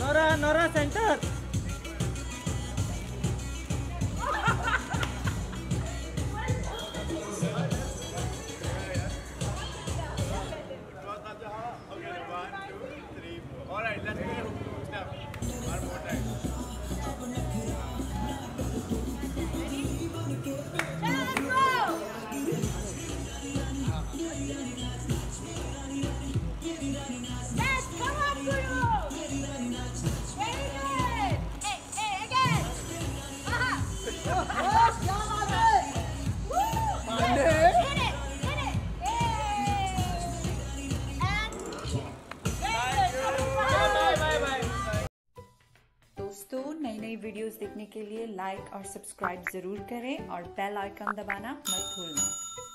Nora Nora centre videos देखने के लिए लाइक और सब्सक्राइब जरूर करें और बेल आइकन दबाना मत भूलना।